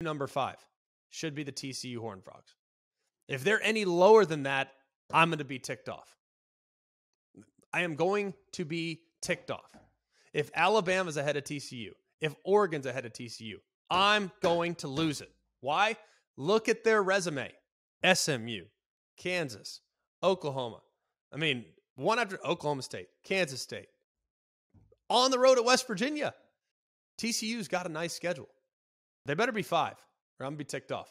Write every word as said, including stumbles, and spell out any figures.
number five should be the T C U Horned Frogs. If they're any lower than that, I'm going to be ticked off. I am going to be ticked off. If Alabama's ahead of T C U, if Oregon's ahead of T C U, I'm going to lose it. Why? Look at their resume. S M U, Kansas, Oklahoma. I mean, one after Oklahoma State, Kansas State. On the road at West Virginia. T C U's got a nice schedule. They better be five, or I'm going to be ticked off.